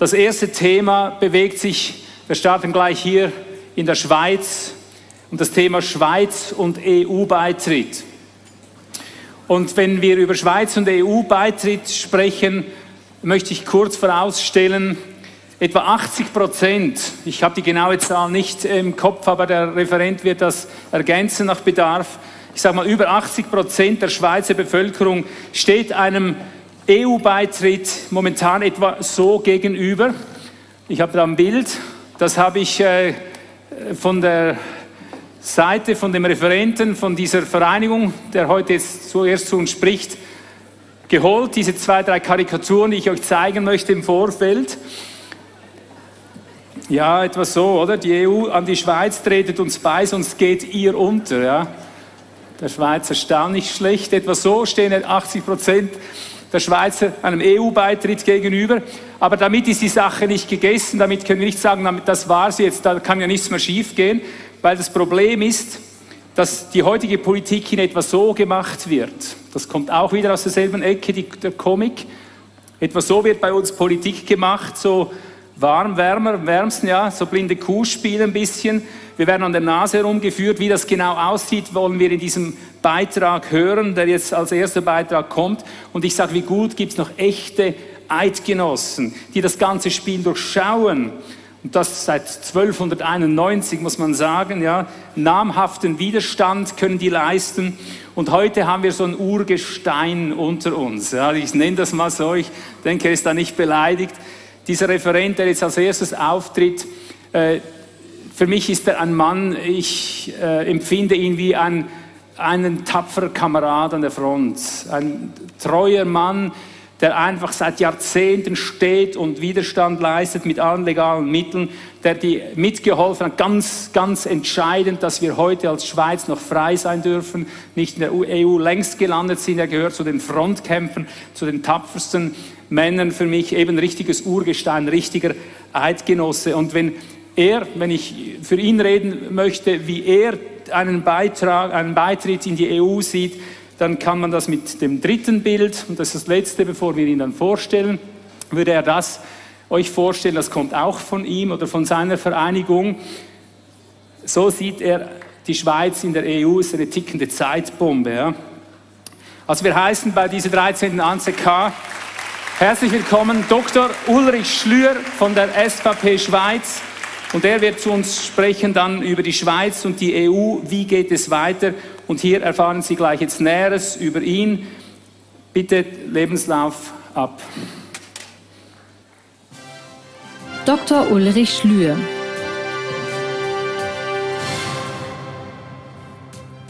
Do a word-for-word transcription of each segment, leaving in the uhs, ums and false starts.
Das erste Thema bewegt sich, wir starten gleich hier in der Schweiz, um das Thema Schweiz und E U-Beitritt. Und wenn wir über Schweiz und E U-Beitritt sprechen, möchte ich kurz vorausstellen, etwa achtzig Prozent, ich habe die genaue Zahl nicht im Kopf, aber der Referent wird das ergänzen nach Bedarf, ich sage mal, über achtzig Prozent der Schweizer Bevölkerung steht einem E U-Beitritt momentan etwa so gegenüber. Ich habe da ein Bild, das habe ich äh, von der Seite von dem Referenten von dieser Vereinigung, der heute jetzt zuerst zu uns spricht, geholt, diese zwei, drei Karikaturen, die ich euch zeigen möchte im Vorfeld. Ja, etwas so, oder? Die E U an die Schweiz, tretet uns bei, sonst geht ihr unter. Ja? Der Schweizer Stahl nicht schlecht. Etwas so stehen achtzig Prozent der Schweizer einem E U-Beitritt gegenüber. Aber damit ist die Sache nicht gegessen, damit können wir nicht sagen, das war's jetzt, da kann ja nichts mehr schief gehen, weil das Problem ist, dass die heutige Politik in etwa so gemacht wird. Das kommt auch wieder aus derselben Ecke, die, der Komik. Etwa so wird bei uns Politik gemacht, so warm, wärmer, wärmsten, ja, so blinde Kuhspiel ein bisschen. Wir werden an der Nase herumgeführt. Wie das genau aussieht, wollen wir in diesem Beitrag hören, der jetzt als erster Beitrag kommt. Und ich sage, wie gut gibt es noch echte Eidgenossen, die das ganze Spiel durchschauen. Und das seit zwölfhunderteinundneunzig, muss man sagen, ja. Namhaften Widerstand können die leisten. Und heute haben wir so ein Urgestein unter uns. Ja, ich nenne das mal so, ich denke, er ist da nicht beleidigt. Dieser Referent, der jetzt als erstes auftritt, äh, für mich ist er ein Mann, ich äh, empfinde ihn wie ein, einen tapferen Kamerad an der Front. Ein treuer Mann, der einfach seit Jahrzehnten steht und Widerstand leistet mit allen legalen Mitteln, der die mitgeholfen hat, ganz, ganz entscheidend, dass wir heute als Schweiz noch frei sein dürfen, nicht in der E U längst gelandet sind. Er gehört zu den Frontkämpfern, zu den tapfersten Männern für mich, eben richtiges Urgestein, richtiger Eidgenosse. Und wenn er, wenn ich für ihn reden möchte, wie er einen Beitrag, einen Beitritt in die E U sieht, dann kann man das mit dem dritten Bild, und das ist das letzte, bevor wir ihn dann vorstellen, würde er das euch vorstellen, das kommt auch von ihm oder von seiner Vereinigung. So sieht er die Schweiz in der E U, ist eine tickende Zeitbombe. Ja. Also wir heißen bei dieser dreizehnten A Z K herzlich willkommen Doktor Ulrich Schlüer von der S V P Schweiz. Und er wird zu uns sprechen dann über die Schweiz und die E U, wie geht es weiter. Und hier erfahren Sie gleich jetzt Näheres über ihn. Bitte Lebenslauf ab. Doktor Ulrich Schlüer.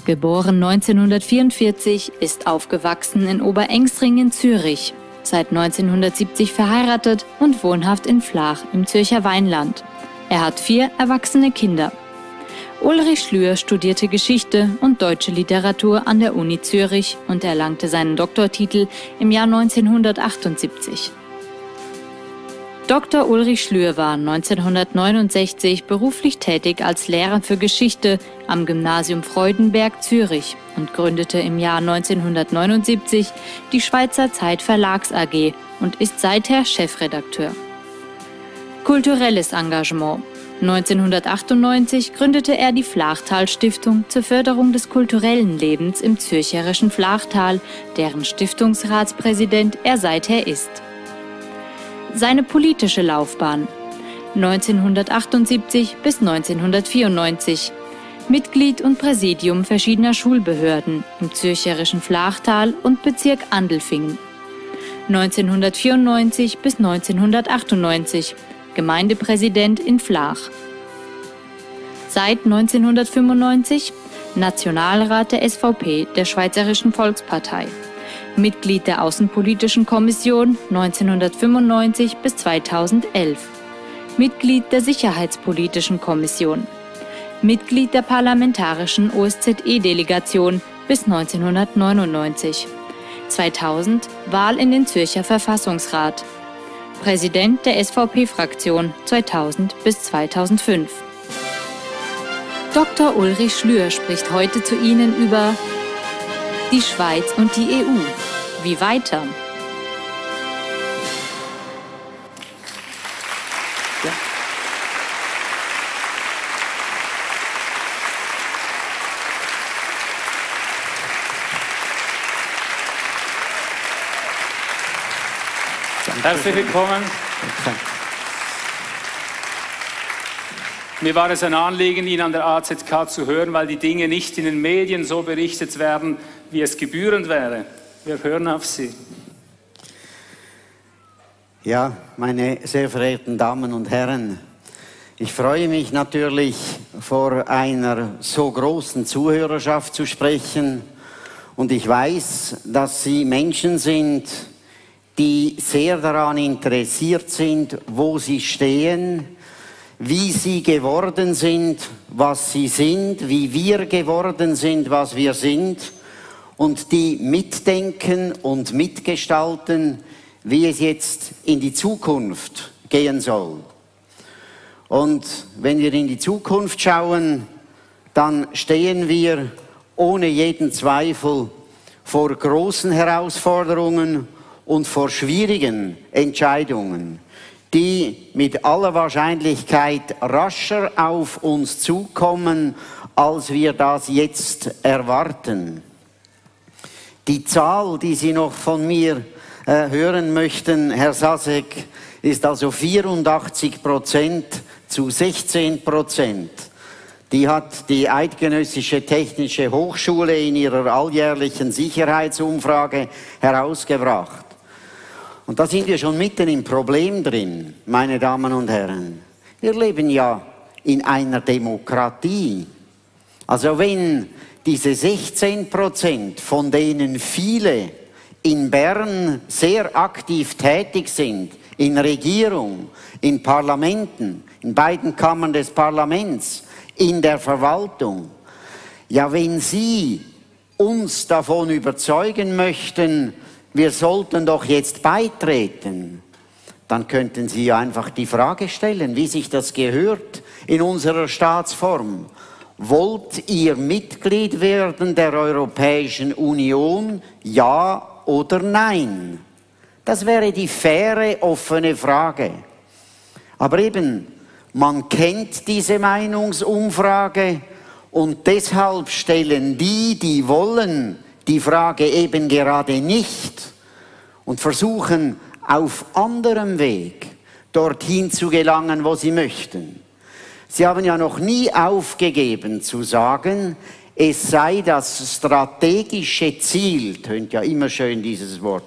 Geboren neunzehnhundertvierundvierzig, ist aufgewachsen in Oberengstringen, Zürich. Seit neunzehnhundertsiebzig verheiratet und wohnhaft in Flach im Zürcher Weinland. Er hat vier erwachsene Kinder. Ulrich Schlüer studierte Geschichte und deutsche Literatur an der Uni Zürich und erlangte seinen Doktortitel im Jahr neunzehnhundertachtundsiebzig. Doktor Ulrich Schlüer war neunzehnhundertneunundsechzig beruflich tätig als Lehrer für Geschichte am Gymnasium Freudenberg, Zürich und gründete im Jahr neunzehnhundertneunundsiebzig die Schweizer Zeit Verlags A G und ist seither Chefredakteur. Kulturelles Engagement. neunzehnhundertachtundneunzig gründete er die Flachtal-Stiftung zur Förderung des kulturellen Lebens im zürcherischen Flachtal, deren Stiftungsratspräsident er seither ist. Seine politische Laufbahn. neunzehnhundertachtundsiebzig bis neunzehnhundertvierundneunzig. Mitglied und Präsidium verschiedener Schulbehörden im zürcherischen Flachtal und Bezirk Andelfingen. neunzehnhundertvierundneunzig bis neunzehnhundertachtundneunzig. Gemeindepräsident in Flach. Seit neunzehnhundertfünfundneunzig Nationalrat der S V P der Schweizerischen Volkspartei. Mitglied der Außenpolitischen Kommission neunzehnhundertfünfundneunzig bis zweitausendelf. Mitglied der Sicherheitspolitischen Kommission. Mitglied der Parlamentarischen O S Z E-Delegation bis neunzehnhundertneunundneunzig. zweitausend Wahl in den Zürcher Verfassungsrat. Präsident der S V P-Fraktion zweitausend bis zweitausendfünf. Doktor Ulrich Schlüer spricht heute zu Ihnen über die Schweiz und die E U. Wie weiter? Herzlich willkommen. Mir war es ein Anliegen, ihn an der A Z K zu hören, weil die Dinge nicht in den Medien so berichtet werden, wie es gebührend wäre. Wir hören auf Sie. Ja, meine sehr verehrten Damen und Herren, ich freue mich natürlich, vor einer so großen Zuhörerschaft zu sprechen. Und ich weiß, dass Sie Menschen sind, die sehr daran interessiert sind, wo sie stehen, wie sie geworden sind, was sie sind, wie wir geworden sind, was wir sind, und die mitdenken und mitgestalten, wie es jetzt in die Zukunft gehen soll. Und wenn wir in die Zukunft schauen, dann stehen wir ohne jeden Zweifel vor großen Herausforderungen und vor schwierigen Entscheidungen, die mit aller Wahrscheinlichkeit rascher auf uns zukommen, als wir das jetzt erwarten. Die Zahl, die Sie noch von mir äh, hören möchten, Herr Sasek, ist also vierundachtzig Prozent zu sechzehn Prozent. Die hat die Eidgenössische Technische Hochschule in ihrer alljährlichen Sicherheitsumfrage herausgebracht. Und da sind wir schon mitten im Problem drin, meine Damen und Herren. Wir leben ja in einer Demokratie. Also wenn diese sechzehn Prozent, von denen viele in Bern sehr aktiv tätig sind, in Regierung, in Parlamenten, in beiden Kammern des Parlaments, in der Verwaltung, ja, wenn Sie uns davon überzeugen möchten, wir sollten doch jetzt beitreten, dann könnten Sie einfach die Frage stellen, wie sich das gehört in unserer Staatsform. Wollt ihr Mitglied werden der Europäischen Union, ja oder nein? Das wäre die faire, offene Frage. Aber eben, man kennt diese Meinungsumfrage und deshalb stellen die, die wollen, die Frage eben gerade nicht und versuchen, auf anderem Weg dorthin zu gelangen, wo sie möchten. Sie haben ja noch nie aufgegeben zu sagen, es sei das strategische Ziel, tönt ja immer schön dieses Wort,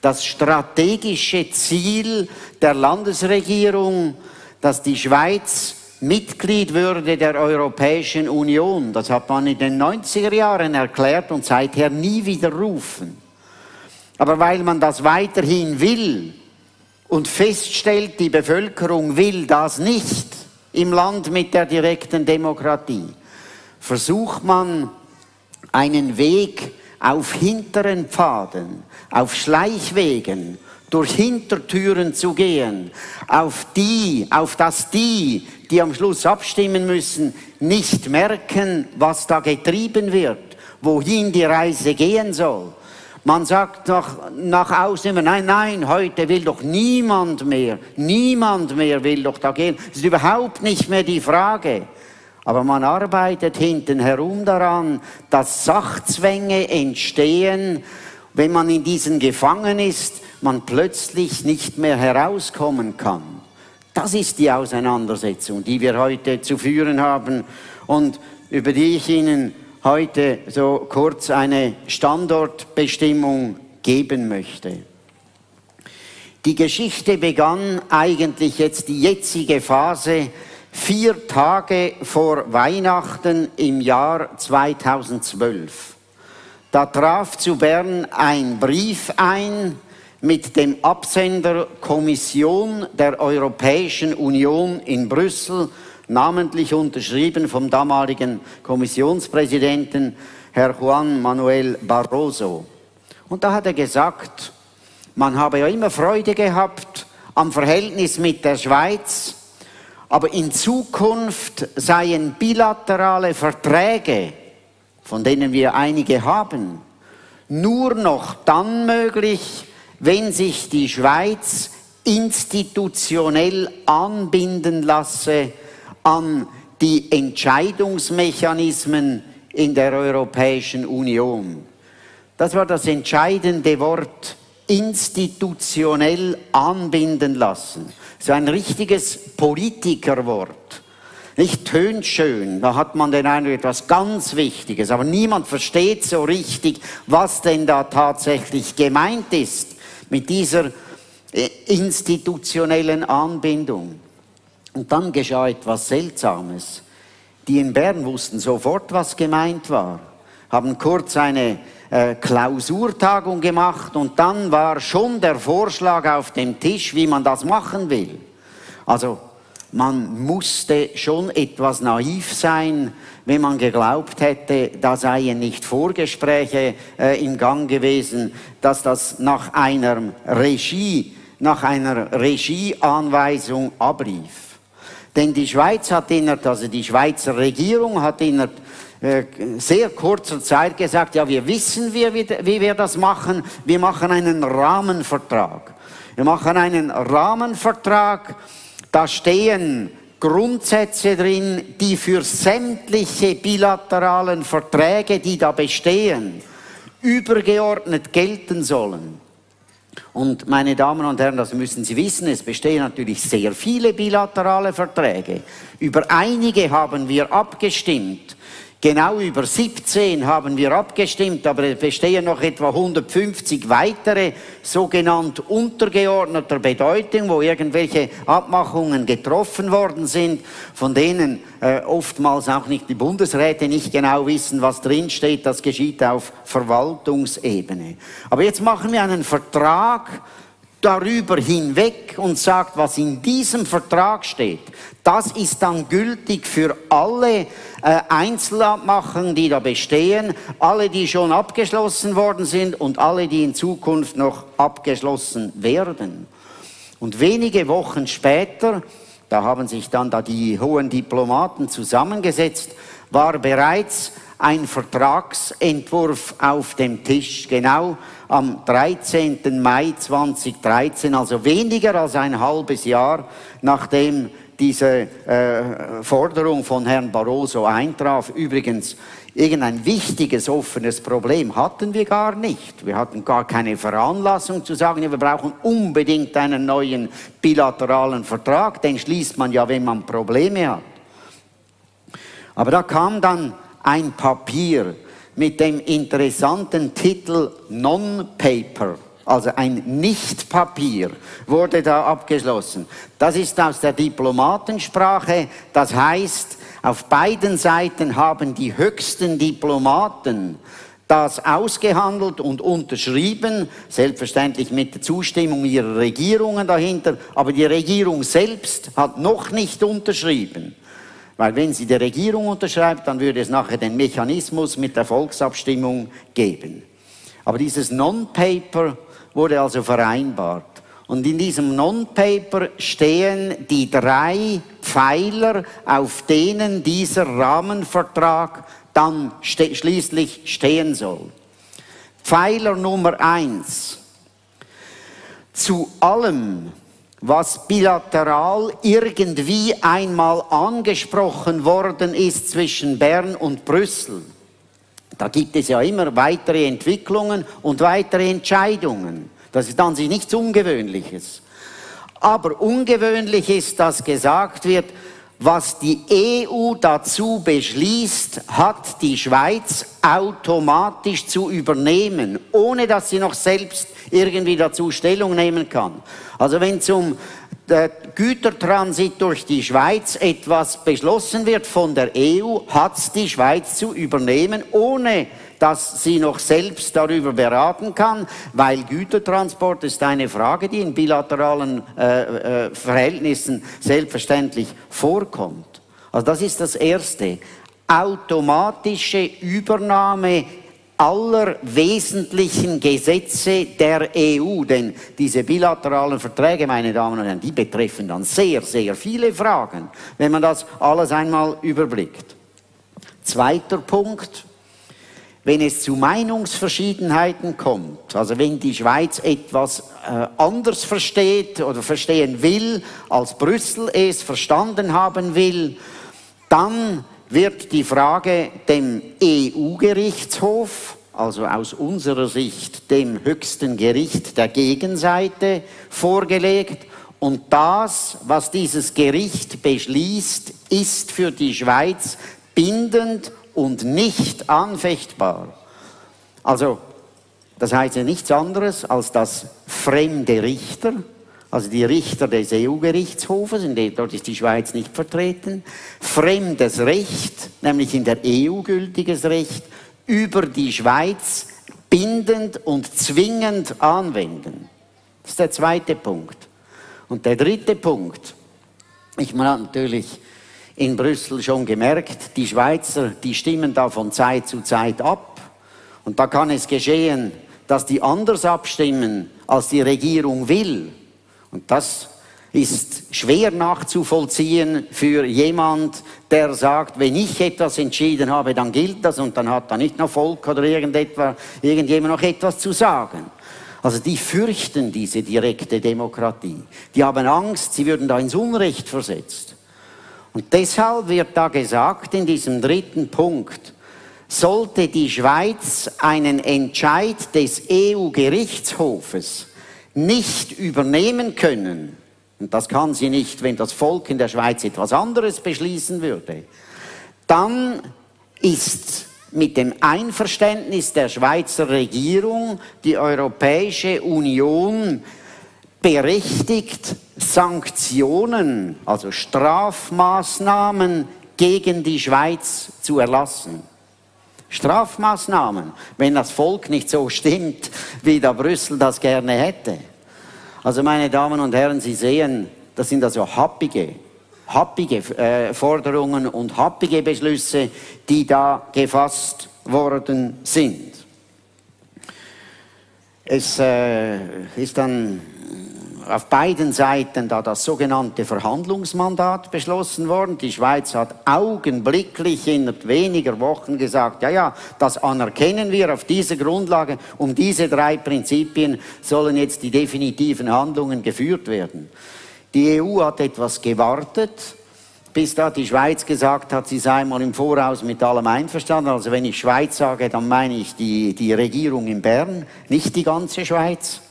das strategische Ziel der Landesregierung, dass die Schweiz Mitglied würde der Europäischen Union. Das hat man in den neunziger Jahren erklärt und seither nie widerrufen. Aber weil man das weiterhin will und feststellt, die Bevölkerung will das nicht im Land mit der direkten Demokratie, versucht man einen Weg auf hinteren Pfaden, auf Schleichwegen, durch Hintertüren zu gehen, auf die, auf das die, die am Schluss abstimmen müssen, nicht merken, was da getrieben wird, wohin die Reise gehen soll. Man sagt nach, nach außen immer, nein, nein, heute will doch niemand mehr, niemand mehr will doch da gehen. Das ist überhaupt nicht mehr die Frage. Aber man arbeitet hinten herum daran, dass Sachzwänge entstehen, wenn man in diesen gefangen ist, man plötzlich nicht mehr herauskommen kann. Das ist die Auseinandersetzung, die wir heute zu führen haben und über die ich Ihnen heute so kurz eine Standortbestimmung geben möchte. Die Geschichte begann eigentlich jetzt die jetzige Phase vier Tage vor Weihnachten im Jahr zweitausendzwölf. Da traf zu Bern ein Brief ein mit dem Absender Kommission der Europäischen Union in Brüssel, namentlich unterschrieben vom damaligen Kommissionspräsidenten Herr Juan Manuel Barroso. Und da hat er gesagt, man habe ja immer Freude gehabt am Verhältnis mit der Schweiz, aber in Zukunft seien bilaterale Verträge, von denen wir einige haben, nur noch dann möglich, wenn sich die Schweiz institutionell anbinden lasse an die Entscheidungsmechanismen in der Europäischen Union. Das war das entscheidende Wort institutionell anbinden lassen. So ein richtiges Politikerwort. Nicht tönt schön, da hat man den Eindruck, etwas ganz Wichtiges, aber niemand versteht so richtig, was denn da tatsächlich gemeint ist mit dieser institutionellen Anbindung. Und dann geschah etwas Seltsames. Die in Bern wussten sofort, was gemeint war, haben kurz eine äh, Klausurtagung gemacht und dann war schon der Vorschlag auf dem Tisch, wie man das machen will. Also man musste schon etwas naiv sein, wenn man geglaubt hätte, da seien nicht Vorgespräche äh, im Gang gewesen, dass das nach einer Regie, nach einer Regieanweisung ablief. Denn die Schweiz hat innerhalb, also die Schweizer Regierung hat innerhalb äh, sehr kurzer Zeit gesagt, ja, wir wissen, wie, wie, wie wir das machen, wir machen einen Rahmenvertrag. Wir machen einen Rahmenvertrag. Da stehen Grundsätze drin, die für sämtliche bilateralen Verträge, die da bestehen, übergeordnet gelten sollen. Und meine Damen und Herren, das müssen Sie wissen, es bestehen natürlich sehr viele bilaterale Verträge. Über einige haben wir abgestimmt. Genau über siebzehn haben wir abgestimmt, aber es bestehen noch etwa hundertfünfzig weitere sogenannt untergeordneter Bedeutung, wo irgendwelche Abmachungen getroffen worden sind, von denen äh, oftmals auch nicht die Bundesräte nicht genau wissen, was drinsteht. Das geschieht auf Verwaltungsebene. Aber jetzt machen wir einen Vertrag darüber hinweg und sagt, was in diesem Vertrag steht, das ist dann gültig für alle äh, Einzelabmachungen, die da bestehen, alle, die schon abgeschlossen worden sind und alle, die in Zukunft noch abgeschlossen werden. Und wenige Wochen später, da haben sich dann da die hohen Diplomaten zusammengesetzt, war bereits ein Vertragsentwurf auf dem Tisch, genau am dreizehnten Mai zweitausenddreizehn, also weniger als ein halbes Jahr, nachdem diese äh, Forderung von Herrn Barroso eintraf. Übrigens, irgendein wichtiges, offenes Problem hatten wir gar nicht. Wir hatten gar keine Veranlassung zu sagen, wir brauchen unbedingt einen neuen bilateralen Vertrag, den schließt man ja, wenn man Probleme hat. Aber da kam dann ein Papier mit dem interessanten Titel Non-Paper, also ein Nicht-Papier, wurde da abgeschlossen. Das ist aus der Diplomatensprache, das heißt, auf beiden Seiten haben die höchsten Diplomaten das ausgehandelt und unterschrieben, selbstverständlich mit der Zustimmung ihrer Regierungen dahinter, aber die Regierung selbst hat noch nicht unterschrieben. Weil wenn sie die Regierung unterschreibt, dann würde es nachher den Mechanismus mit der Volksabstimmung geben. Aber dieses Non-Paper wurde also vereinbart. Und in diesem Non-Paper stehen die drei Pfeiler, auf denen dieser Rahmenvertrag dann ste- schließlich stehen soll. Pfeiler Nummer eins. Zu allem, was bilateral irgendwie einmal angesprochen worden ist zwischen Bern und Brüssel. Da gibt es ja immer weitere Entwicklungen und weitere Entscheidungen. Das ist an sich nichts Ungewöhnliches. Aber ungewöhnlich ist, dass gesagt wird, was die E U dazu beschließt, hat die Schweiz automatisch zu übernehmen, ohne dass sie noch selbst irgendwie dazu Stellung nehmen kann. Also wenn zum äh, Gütertransit durch die Schweiz etwas beschlossen wird von der E U, hat es die Schweiz zu übernehmen, ohne dass sie noch selbst darüber beraten kann, weil Gütertransport ist eine Frage, die in bilateralen äh, äh, Verhältnissen selbstverständlich vorkommt. Also das ist das Erste. Automatische Übernahme aller wesentlichen Gesetze der E U, denn diese bilateralen Verträge, meine Damen und Herren, die betreffen dann sehr, sehr viele Fragen, wenn man das alles einmal überblickt. Zweiter Punkt. Wenn es zu Meinungsverschiedenheiten kommt, also wenn die Schweiz etwas äh, anders versteht oder verstehen will, als Brüssel es verstanden haben will, dann wird die Frage dem E U-Gerichtshof also aus unserer Sicht dem höchsten Gericht der Gegenseite vorgelegt. Und das, was dieses Gericht beschließt, ist für die Schweiz bindend und nicht anfechtbar. Also, das heißt ja nichts anderes, als dass fremde Richter, also die Richter des E U-Gerichtshofes, dort ist die Schweiz nicht vertreten, fremdes Recht, nämlich in der E U gültiges Recht, über die Schweiz bindend und zwingend anwenden. Das ist der zweite Punkt. Und der dritte Punkt, ich habe natürlich in Brüssel schon gemerkt, die Schweizer, die stimmen da von Zeit zu Zeit ab. Und da kann es geschehen, dass die anders abstimmen, als die Regierung will. Und das ist schwer nachzuvollziehen für jemand, der sagt, wenn ich etwas entschieden habe, dann gilt das und dann hat da nicht noch Volk oder irgendjemand noch etwas zu sagen. Also die fürchten diese direkte Demokratie. Die haben Angst, sie würden da ins Unrecht versetzt. Und deshalb wird da gesagt, in diesem dritten Punkt, sollte die Schweiz einen Entscheid des E U-Gerichtshofes nicht übernehmen können, und das kann sie nicht, wenn das Volk in der Schweiz etwas anderes beschließen würde, dann ist mit dem Einverständnis der Schweizer Regierung die Europäische Union berechtigt, Sanktionen, also Strafmaßnahmen gegen die Schweiz zu erlassen. Strafmaßnahmen, wenn das Volk nicht so stimmt, wie da Brüssel das gerne hätte. Also meine Damen und Herren, Sie sehen, das sind also happige, happige äh, Forderungen und happige Beschlüsse, die da gefasst worden sind. Es äh, ist dann auf beiden Seiten da das sogenannte Verhandlungsmandat beschlossen worden. Die Schweiz hat augenblicklich innerhalb weniger Wochen gesagt, ja, ja, das anerkennen wir auf dieser Grundlage, um diese drei Prinzipien sollen jetzt die definitiven Handlungen geführt werden. Die E U hat etwas gewartet, bis da die Schweiz gesagt hat, sie sei mal im Voraus mit allem einverstanden. Also wenn ich Schweiz sage, dann meine ich die, die Regierung in Bern, nicht die ganze Schweiz.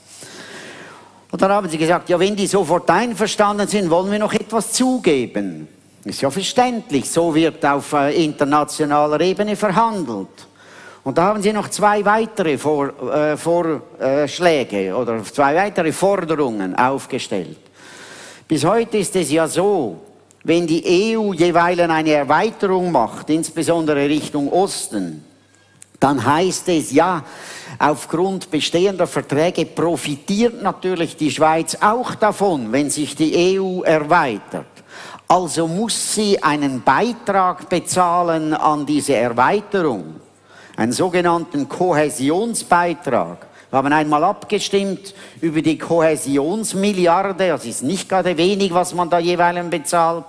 Und dann haben sie gesagt, ja, wenn die sofort einverstanden sind, wollen wir noch etwas zugeben. Ist ja verständlich, so wird auf internationaler Ebene verhandelt. Und da haben sie noch zwei weitere Vor- äh, Vorschläge oder zwei weitere Forderungen aufgestellt. Bis heute ist es ja so, wenn die E U jeweils eine Erweiterung macht, insbesondere Richtung Osten, dann heißt es, ja, aufgrund bestehender Verträge profitiert natürlich die Schweiz auch davon, wenn sich die E U erweitert. Also muss sie einen Beitrag bezahlen an diese Erweiterung, einen sogenannten Kohäsionsbeitrag. Wir haben einmal abgestimmt über die Kohäsionsmilliarde, das ist nicht gerade wenig, was man da jeweils bezahlt,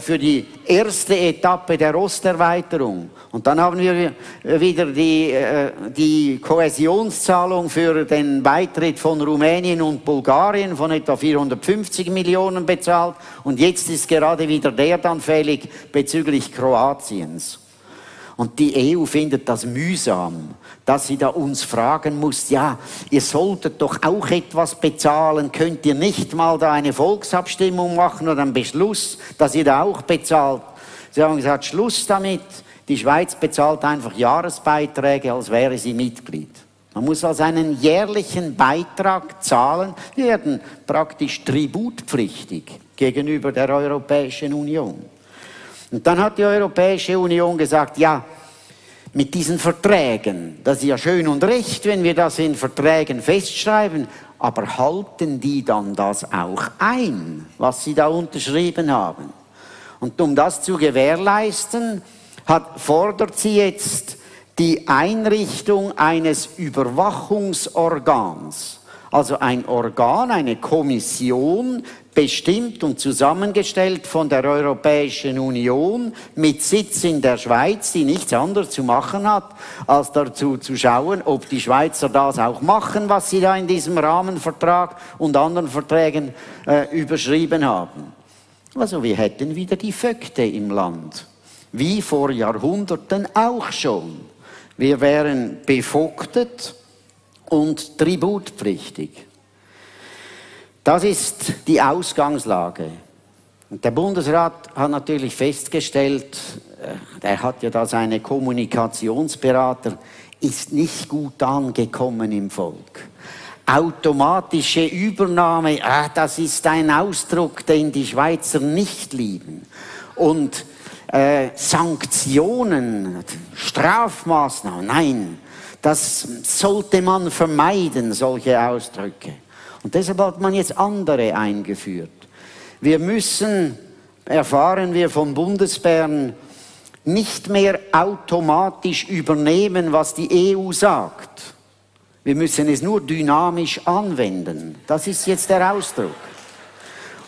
für die erste Etappe der Osterweiterung. Und dann haben wir wieder die, die Kohäsionszahlung für den Beitritt von Rumänien und Bulgarien von etwa vierhundertfünfzig Millionen bezahlt. Und jetzt ist gerade wieder der dann fällig bezüglich Kroatiens. Und die E U findet das mühsam, dass sie da uns fragen muss, ja, ihr solltet doch auch etwas bezahlen, könnt ihr nicht mal da eine Volksabstimmung machen oder einen Beschluss, dass ihr da auch bezahlt. Sie haben gesagt, Schluss damit, die Schweiz bezahlt einfach Jahresbeiträge, als wäre sie Mitglied. Man muss also einen jährlichen Beitrag zahlen, wir werden praktisch tributpflichtig gegenüber der Europäischen Union. Und dann hat die Europäische Union gesagt, ja, mit diesen Verträgen, das ist ja schön und recht, wenn wir das in Verträgen festschreiben, aber halten die dann das auch ein, was sie da unterschrieben haben? Und um das zu gewährleisten, hat, fordert sie jetzt die Einrichtung eines Überwachungsorgans. Also ein Organ, eine Kommission, bestimmt und zusammengestellt von der Europäischen Union mit Sitz in der Schweiz, die nichts anderes zu machen hat, als dazu zu schauen, ob die Schweizer das auch machen, was sie da in diesem Rahmenvertrag und anderen Verträgen äh, überschrieben haben. Also wir hätten wieder die Vögte im Land, wie vor Jahrhunderten auch schon. Wir wären bevogtet und tributpflichtig. Das ist die Ausgangslage. Und der Bundesrat hat natürlich festgestellt, er hat ja da seine Kommunikationsberater, ist nicht gut angekommen im Volk. Automatische Übernahme, ah, das ist ein Ausdruck, den die Schweizer nicht lieben. Und äh, Sanktionen, Strafmaßnahmen, nein, das sollte man vermeiden, solche Ausdrücke. Und deshalb hat man jetzt andere eingeführt. Wir müssen, erfahren wir von Bundesbären, nicht mehr automatisch übernehmen, was die E U sagt. Wir müssen es nur dynamisch anwenden. Das ist jetzt der Ausdruck.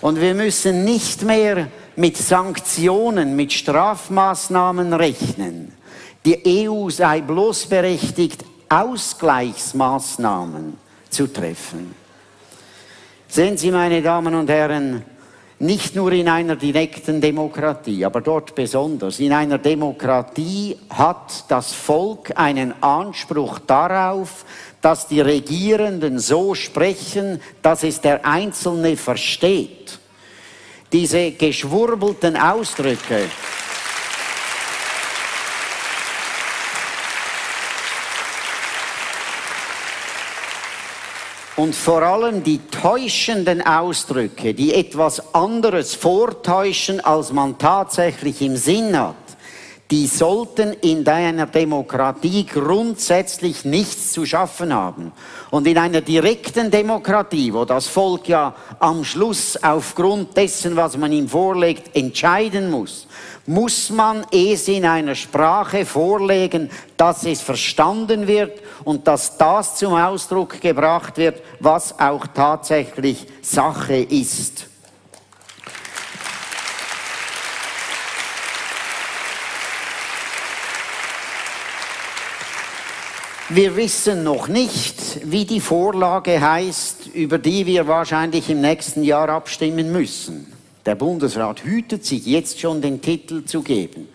Und wir müssen nicht mehr mit Sanktionen, mit Strafmaßnahmen rechnen. Die E U sei bloß berechtigt, Ausgleichsmaßnahmen zu treffen. Sehen Sie, meine Damen und Herren, nicht nur in einer direkten Demokratie, aber dort besonders. In einer Demokratie hat das Volk einen Anspruch darauf, dass die Regierenden so sprechen, dass es der Einzelne versteht. Diese geschwurbelten Ausdrücke, und vor allem die täuschenden Ausdrücke, die etwas anderes vortäuschen, als man tatsächlich im Sinn hat, die sollten in einer Demokratie grundsätzlich nichts zu schaffen haben. Und in einer direkten Demokratie, wo das Volk ja am Schluss aufgrund dessen, was man ihm vorlegt, entscheiden muss, muss man es in einer Sprache vorlegen, dass es verstanden wird und dass das zum Ausdruck gebracht wird, was auch tatsächlich Sache ist. Wir wissen noch nicht, wie die Vorlage heißt, über die wir wahrscheinlich im nächsten Jahr abstimmen müssen. Der Bundesrat hütet sich jetzt schon, den Titel zu geben.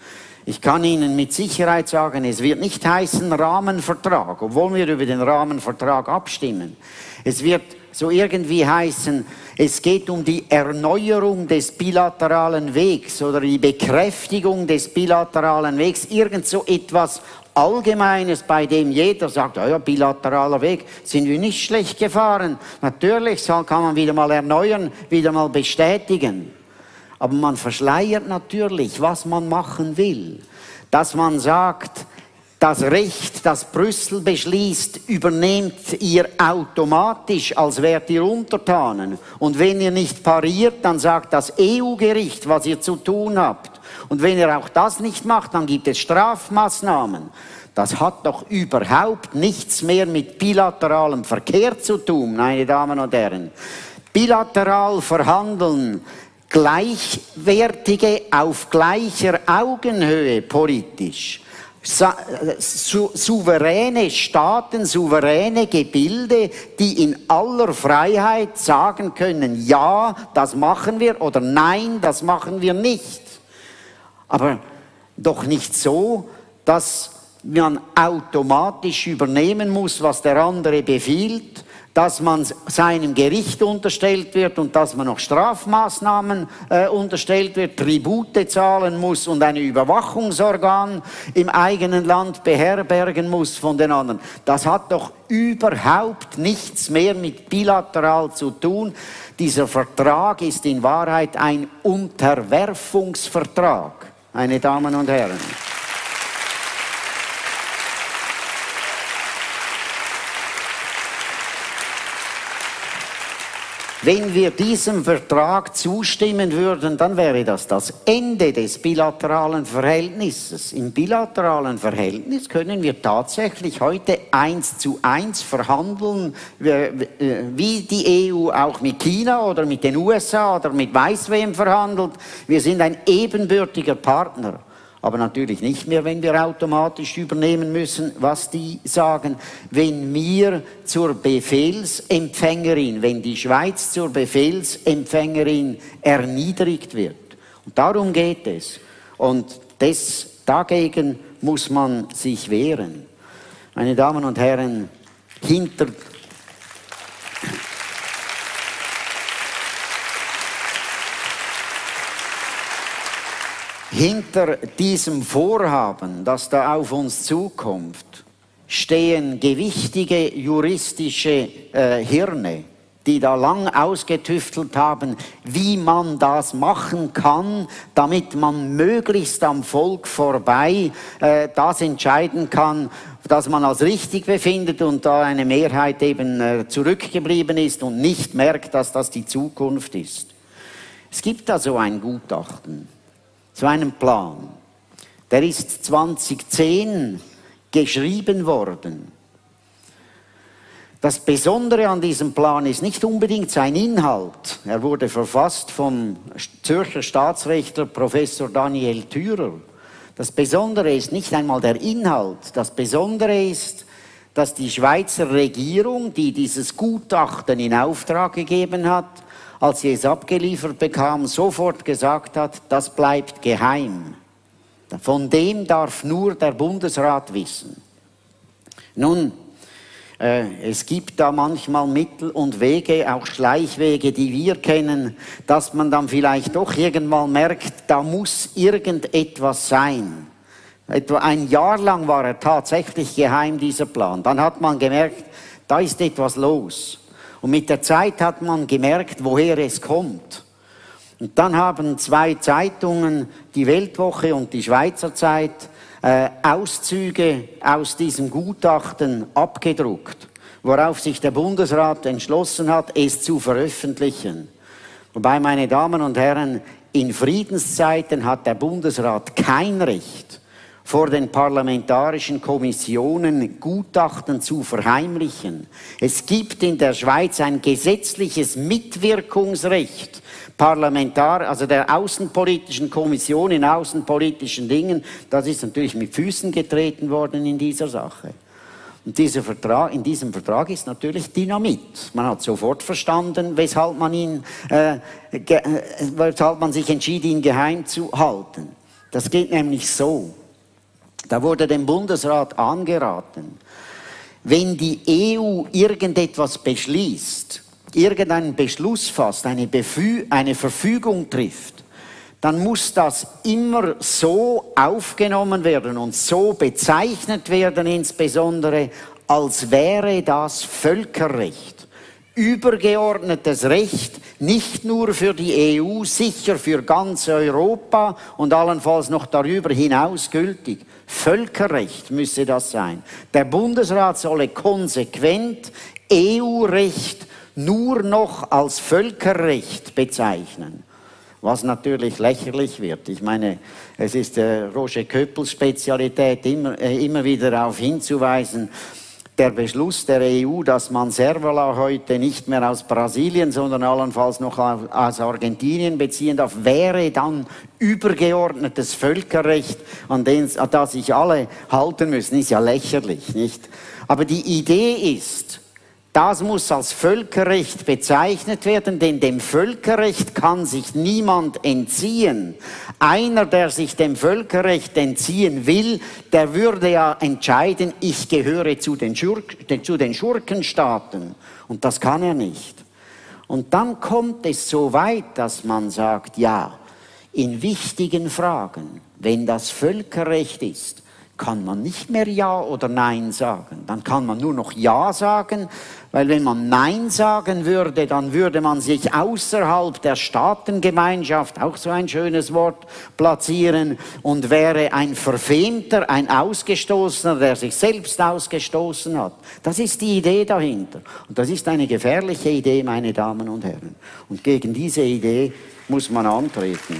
Ich kann Ihnen mit Sicherheit sagen, es wird nicht heißen Rahmenvertrag, obwohl wir über den Rahmenvertrag abstimmen. Es wird so irgendwie heißen, es geht um die Erneuerung des bilateralen Wegs oder die Bekräftigung des bilateralen Wegs, irgend so etwas Allgemeines, bei dem jeder sagt, ja, bilateraler Weg, sind wir nicht schlecht gefahren. Natürlich kann man wieder mal erneuern, wieder mal bestätigen. Aber man verschleiert natürlich, was man machen will. Dass man sagt, das Recht, das Brüssel beschließt, übernehmt ihr automatisch, als wärt ihr Untertanen. Und wenn ihr nicht pariert, dann sagt das E U-Gericht, was ihr zu tun habt. Und wenn er auch das nicht macht, dann gibt es Strafmaßnahmen. Das hat doch überhaupt nichts mehr mit bilateralem Verkehr zu tun, meine Damen und Herren. Bilateral verhandeln, Gleichwertige auf gleicher Augenhöhe politisch. Souveräne Staaten, souveräne Gebilde, die in aller Freiheit sagen können, ja, das machen wir, oder nein, das machen wir nicht. Aber doch nicht so, dass man automatisch übernehmen muss, was der andere befiehlt, dass man seinem Gericht unterstellt wird und dass man noch Strafmaßnahmen äh, unterstellt wird, Tribute zahlen muss und ein Überwachungsorgan im eigenen Land beherbergen muss von den anderen. Das hat doch überhaupt nichts mehr mit bilateral zu tun. Dieser Vertrag ist in Wahrheit ein Unterwerfungsvertrag, meine Damen und Herren. Wenn wir diesem Vertrag zustimmen würden, dann wäre das das Ende des bilateralen Verhältnisses. Im bilateralen Verhältnis können wir tatsächlich heute eins zu eins verhandeln, wie die E U auch mit China oder mit den U S A oder mit weiß wem verhandelt. Wir sind ein ebenbürtiger Partner. Aber natürlich nicht mehr, wenn wir automatisch übernehmen müssen, was die sagen. Wenn wir zur Befehlsempfängerin, wenn die Schweiz zur Befehlsempfängerin erniedrigt wird. Und darum geht es. Und das, dagegen muss man sich wehren. Meine Damen und Herren, hinter... Hinter diesem Vorhaben, das da auf uns zukommt, stehen gewichtige juristische äh, Hirne, die da lang ausgetüftelt haben, wie man das machen kann, damit man möglichst am Volk vorbei äh, das entscheiden kann, dass man als richtig befindet und da eine Mehrheit eben äh, zurückgeblieben ist und nicht merkt, dass das die Zukunft ist. Es gibt da so ein Gutachten, so einen Plan. Der ist zwanzig zehn geschrieben worden. Das Besondere an diesem Plan ist nicht unbedingt sein Inhalt. Er wurde verfasst vom Zürcher Staatsrechtler Professor Daniel Thürer. Das Besondere ist nicht einmal der Inhalt. Das Besondere ist, dass die Schweizer Regierung, die dieses Gutachten in Auftrag gegeben hat, als sie es abgeliefert bekam, sofort gesagt hat, das bleibt geheim. Von dem darf nur der Bundesrat wissen. Nun, äh, es gibt da manchmal Mittel und Wege, auch Schleichwege, die wir kennen, dass man dann vielleicht doch irgendwann merkt, da muss irgendetwas sein. Etwa ein Jahr lang war er tatsächlich geheim, dieser Plan. Dann hat man gemerkt, da ist etwas los. Und mit der Zeit hat man gemerkt, woher es kommt. Und dann haben zwei Zeitungen, die Weltwoche und die Schweizer Zeit, äh, Auszüge aus diesem Gutachten abgedruckt, worauf sich der Bundesrat entschlossen hat, es zu veröffentlichen. Wobei, meine Damen und Herren, in Friedenszeiten hat der Bundesrat kein Recht, vor den parlamentarischen Kommissionen Gutachten zu verheimlichen. Es gibt in der Schweiz ein gesetzliches Mitwirkungsrecht Parlamentar, also der Außenpolitischen Kommission in außenpolitischen Dingen. Das ist natürlich mit Füßen getreten worden in dieser Sache. Und dieser Vertrag, in diesem Vertrag ist natürlich Dynamit. Man hat sofort verstanden, weshalb man, ihn, äh, ge, äh, weshalb man sich entschied, ihn geheim zu halten. Das geht nämlich so. Da wurde dem Bundesrat angeraten, wenn die E U irgendetwas beschließt, irgendeinen Beschluss fasst, eine, eine Verfügung trifft, dann muss das immer so aufgenommen werden und so bezeichnet werden, insbesondere, als wäre das Völkerrecht. Übergeordnetes Recht, nicht nur für die E U, sicher für ganz Europa und allenfalls noch darüber hinaus gültig. Völkerrecht müsse das sein. Der Bundesrat solle konsequent E U-Recht nur noch als Völkerrecht bezeichnen, was natürlich lächerlich wird. Ich meine, es ist äh, Roger Köppels Spezialität, immer, äh, immer wieder darauf hinzuweisen, der Beschluss der E U, dass man Servola heute nicht mehr aus Brasilien, sondern allenfalls noch aus Argentinien beziehen darf, wäre dann übergeordnetes Völkerrecht, an das sich alle halten müssen, ist ja lächerlich, nicht? Aber die Idee ist, das muss als Völkerrecht bezeichnet werden, denn dem Völkerrecht kann sich niemand entziehen. Einer, der sich dem Völkerrecht entziehen will, der würde ja entscheiden, ich gehöre zu den Schurken, zu den Schurkenstaaten. Und das kann er nicht. Und dann kommt es so weit, dass man sagt, ja, in wichtigen Fragen, wenn das Völkerrecht ist, kann man nicht mehr Ja oder Nein sagen. Dann kann man nur noch Ja sagen, weil wenn man Nein sagen würde, dann würde man sich außerhalb der Staatengemeinschaft, auch so ein schönes Wort, platzieren und wäre ein Verfemter, ein Ausgestoßener, der sich selbst ausgestoßen hat. Das ist die Idee dahinter. Und das ist eine gefährliche Idee, meine Damen und Herren. Und gegen diese Idee muss man antreten.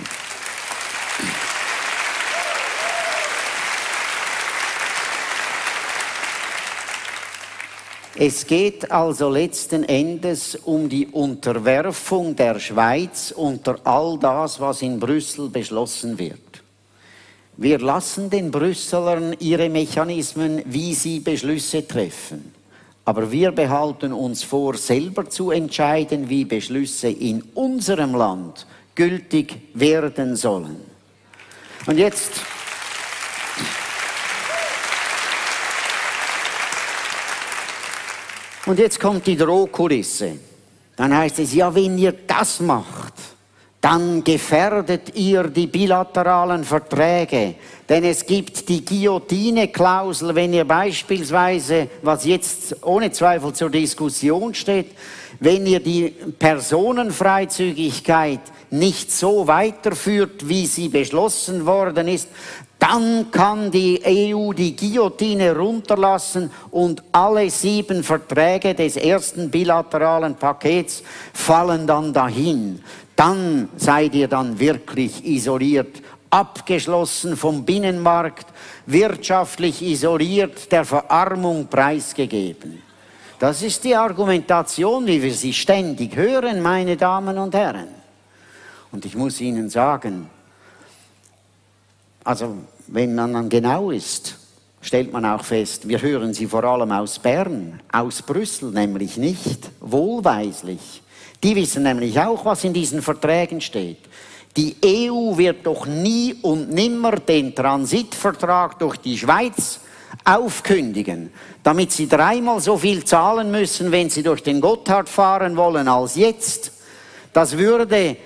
Es geht also letzten Endes um die Unterwerfung der Schweiz unter all das, was in Brüssel beschlossen wird. Wir lassen den Brüsselern ihre Mechanismen, wie sie Beschlüsse treffen. Aber wir behalten uns vor, selber zu entscheiden, wie Beschlüsse in unserem Land gültig werden sollen. Und jetzt... Und jetzt kommt die Drohkulisse. Dann heißt es, ja, wenn ihr das macht, dann gefährdet ihr die bilateralen Verträge. Denn es gibt die Guillotine-Klausel, wenn ihr beispielsweise, was jetzt ohne Zweifel zur Diskussion steht, wenn ihr die Personenfreizügigkeit nicht so weiterführt, wie sie beschlossen worden ist, dann kann die E U die Guillotine runterlassen und alle sieben Verträge des ersten bilateralen Pakets fallen dann dahin. Dann seid ihr dann wirklich isoliert, abgeschlossen vom Binnenmarkt, wirtschaftlich isoliert, der Verarmung preisgegeben. Das ist die Argumentation, wie wir sie ständig hören, meine Damen und Herren. Und ich muss Ihnen sagen, also wenn man dann genau ist, stellt man auch fest, wir hören sie vor allem aus Bern, aus Brüssel nämlich nicht, wohlweislich. Die wissen nämlich auch, was in diesen Verträgen steht. Die E U wird doch nie und nimmer den Transitvertrag durch die Schweiz aufkündigen, damit sie dreimal so viel zahlen müssen, wenn sie durch den Gotthard fahren wollen, als jetzt. Das würde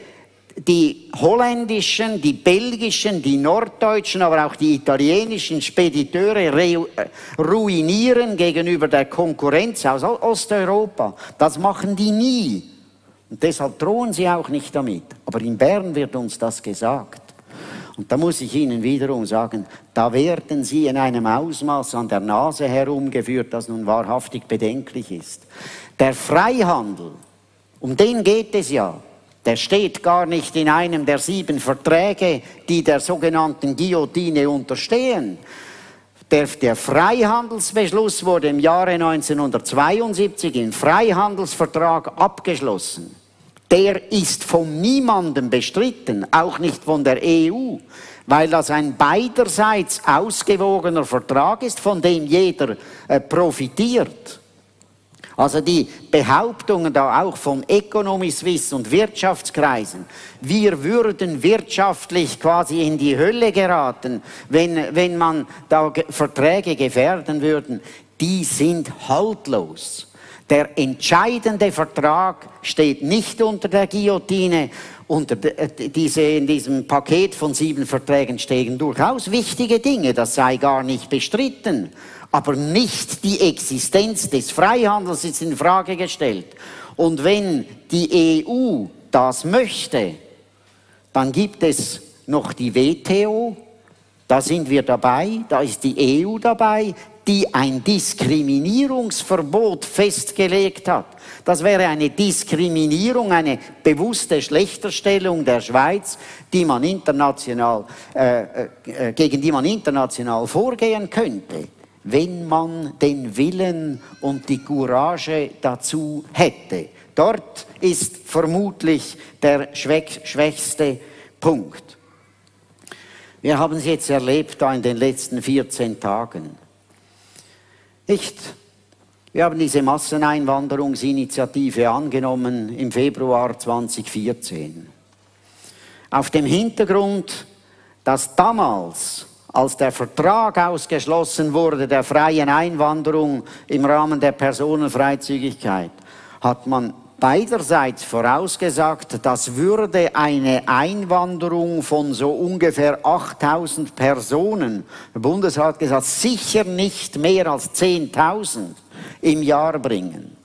die holländischen, die belgischen, die norddeutschen, aber auch die italienischen Spediteure ruinieren gegenüber der Konkurrenz aus Osteuropa. Das machen die nie. Und deshalb drohen sie auch nicht damit. Aber in Bern wird uns das gesagt. Und da muss ich Ihnen wiederum sagen, da werden Sie in einem Ausmaß an der Nase herumgeführt, das nun wahrhaftig bedenklich ist. Der Freihandel, um den geht es ja, der steht gar nicht in einem der sieben Verträge, die der sogenannten Guillotine unterstehen. Der, der Freihandelsbeschluss wurde im Jahre neunzehnhundertzweiundsiebzig im Freihandelsvertrag abgeschlossen. Der ist von niemandem bestritten, auch nicht von der E U, weil das ein beiderseits ausgewogener Vertrag ist, von dem jeder äh, profitiert. Also die Behauptungen da auch von Economy Suisse und Wirtschaftskreisen, wir würden wirtschaftlich quasi in die Hölle geraten, wenn, wenn man da Verträge gefährden würden, die sind haltlos. Der entscheidende Vertrag steht nicht unter der Guillotine. Unter diese, in diesem Paket von sieben Verträgen stehen durchaus wichtige Dinge, das sei gar nicht bestritten. Aber nicht die Existenz des Freihandels ist in Frage gestellt. Und wenn die E U das möchte, dann gibt es noch die W T O, da sind wir dabei, da ist die E U dabei, die ein Diskriminierungsverbot festgelegt hat. Das wäre eine Diskriminierung, eine bewusste Schlechterstellung der Schweiz, die man international, äh, äh, gegen die man international vorgehen könnte, wenn man den Willen und die Courage dazu hätte. Dort ist vermutlich der schwächste Punkt. Wir haben es jetzt erlebt da in den letzten vierzehn Tagen. Nicht? Wir haben diese Masseneinwanderungsinitiative angenommen im Februar zweitausendvierzehn. Auf dem Hintergrund, dass damals, als der Vertrag ausgeschlossen wurde, der freien Einwanderung im Rahmen der Personenfreizügigkeit, hat man beiderseits vorausgesagt, das würde eine Einwanderung von so ungefähr achttausend Personen, der Bundesrat hat gesagt, sicher nicht mehr als zehntausend im Jahr bringen.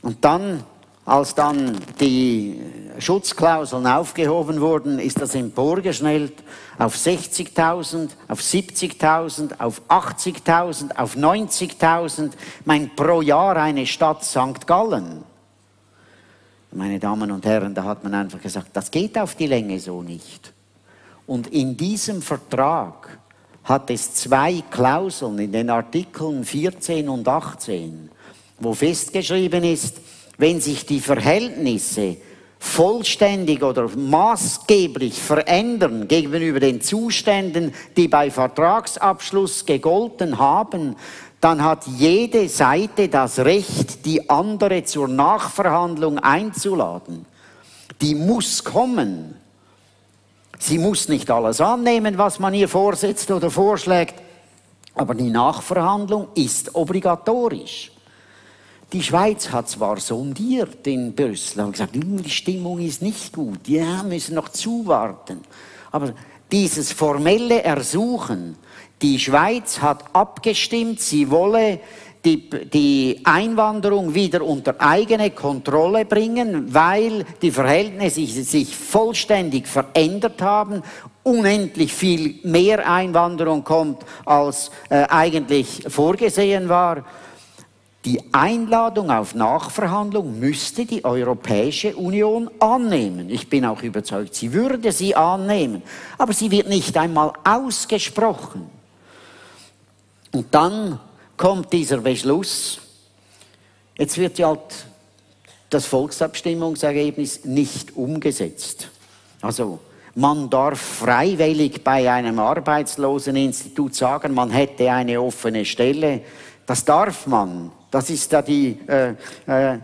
Und dann, als dann die Schutzklauseln aufgehoben wurden, ist das emporgeschnellt auf sechzigtausend, auf siebzigtausend, auf achtzigtausend, auf neunzigtausend, mein pro Jahr eine Stadt Sankt Gallen. Meine Damen und Herren, da hat man einfach gesagt, das geht auf die Länge so nicht. Und in diesem Vertrag hat es zwei Klauseln in den Artikeln vierzehn und achtzehn, wo festgeschrieben ist, wenn sich die Verhältnisse vollständig oder maßgeblich verändern gegenüber den Zuständen, die bei Vertragsabschluss gegolten haben, dann hat jede Seite das Recht, die andere zur Nachverhandlung einzuladen. Die muss kommen. Sie muss nicht alles annehmen, was man ihr vorsetzt oder vorschlägt, aber die Nachverhandlung ist obligatorisch. Die Schweiz hat zwar sondiert in Brüssel, haben gesagt, die Stimmung ist nicht gut, ja, müssen noch zuwarten. Aber dieses formelle Ersuchen, die Schweiz hat abgestimmt, sie wolle die, die Einwanderung wieder unter eigene Kontrolle bringen, weil die Verhältnisse sich vollständig verändert haben, unendlich viel mehr Einwanderung kommt, als äh, eigentlich vorgesehen war. Die Einladung auf Nachverhandlung müsste die Europäische Union annehmen. Ich bin auch überzeugt, sie würde sie annehmen, aber sie wird nicht einmal ausgesprochen. Und dann kommt dieser Beschluss. Jetzt wird ja halt das Volksabstimmungsergebnis nicht umgesetzt. Also man darf freiwillig bei einem Arbeitsloseninstitut sagen, man hätte eine offene Stelle. Das darf man. Das ist da die äh, äh,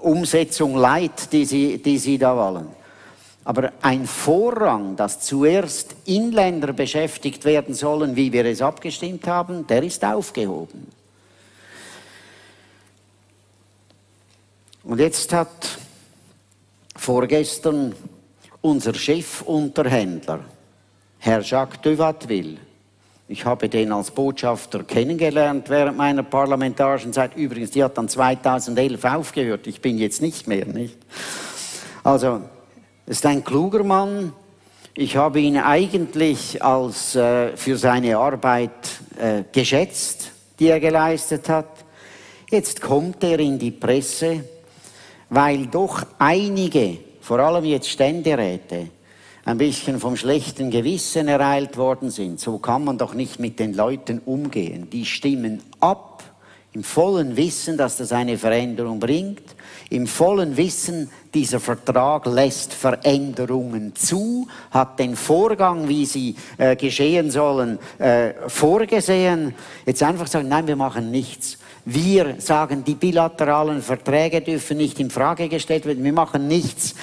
Umsetzung light, die Sie, die Sie da wollen. Aber ein Vorrang, dass zuerst Inländer beschäftigt werden sollen, wie wir es abgestimmt haben, der ist aufgehoben. Und jetzt hat vorgestern unser Chefunterhändler, Herr Jacques de Vatteville, ich habe den als Botschafter kennengelernt während meiner parlamentarischen Zeit. Übrigens, die hat dann zweitausendelf aufgehört. Ich bin jetzt nicht mehr, nicht? Also, ist ein kluger Mann. Ich habe ihn eigentlich als, äh, für seine Arbeit äh, geschätzt, die er geleistet hat. Jetzt kommt er in die Presse, weil doch einige, vor allem jetzt Ständeräte, ein bisschen vom schlechten Gewissen ereilt worden sind. So kann man doch nicht mit den Leuten umgehen. Die stimmen ab, im vollen Wissen, dass das eine Veränderung bringt, im vollen Wissen, dieser Vertrag lässt Veränderungen zu, hat den Vorgang, wie sie äh, geschehen sollen, äh, vorgesehen. Jetzt einfach sagen, nein, wir machen nichts. Wir sagen, die bilateralen Verträge dürfen nicht in Frage gestellt werden, wir machen nichts.